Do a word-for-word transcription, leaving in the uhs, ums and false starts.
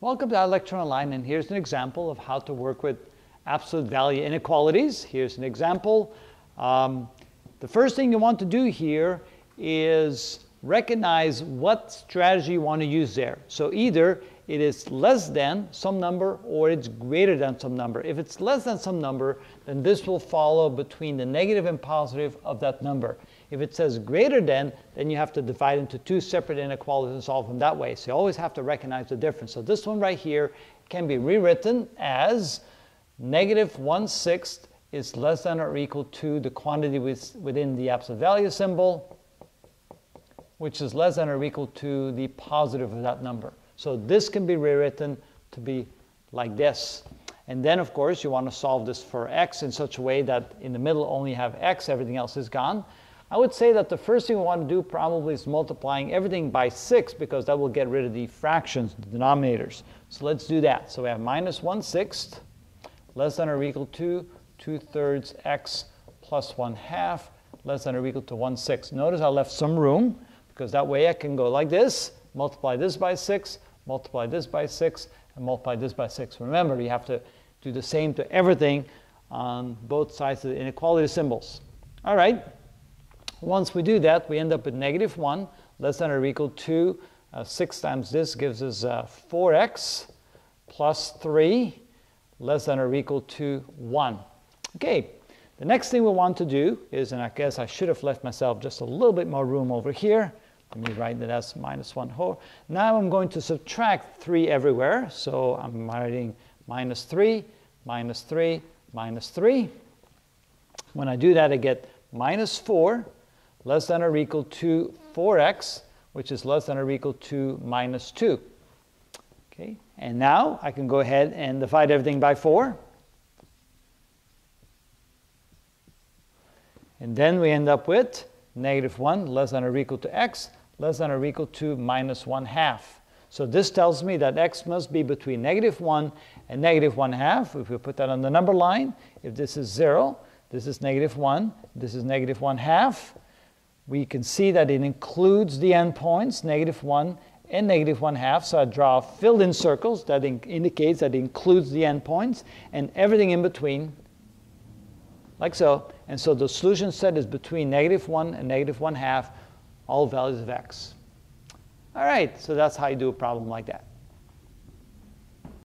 Welcome to Electron Online, and here's an example of how to work with absolute value inequalities. Here's an example. Um, the first thing you want to do here is recognize what strategy you want to use there. So either it is less than some number or it's greater than some number. If it's less than some number, then this will follow between the negative and positive of that number. If it says greater than, then you have to divide into two separate inequalities and solve them that way. So you always have to recognize the difference. So this one right here can be rewritten as negative one sixth is less than or equal to the quantity within the absolute value symbol, which is less than or equal to the positive of that number. So this can be rewritten to be like this. And then, of course, you want to solve this for x in such a way that in the middle only have x, everything else is gone. I would say that the first thing we want to do probably is multiplying everything by six, because that will get rid of the fractions, the denominators. So let's do that. So we have minus one sixth, less than or equal to two thirds x plus one half, less than or equal to one sixth. Notice I left some room, because that way I can go like this, multiply this by six, multiply this by six, and multiply this by six. Remember, you have to do the same to everything on both sides of the inequality symbols. All right. Once we do that, we end up with negative one, less than or equal to uh, six times this gives us uh, four x plus three, less than or equal to one. Okay, the next thing we want to do is, and I guess I should have left myself just a little bit more room over here. Let me write that as minus one whole. Now I'm going to subtract three everywhere. So I'm writing minus three, minus three, minus three. When I do that, I get minus four. Less than or equal to four x, which is less than or equal to minus two. Okay, and now I can go ahead and divide everything by four. And then we end up with negative one, less than or equal to x, less than or equal to minus one half. So this tells me that x must be between negative one and negative one half. If we put that on the number line, if this is zero, this is negative one, this is negative one half. We can see that it includes the endpoints, negative one and negative one half. So I draw filled in circles that in indicates that it includes the endpoints and everything in between, like so. And so the solution set is between negative one and negative one half, all values of x. All right, so that's how you do a problem like that.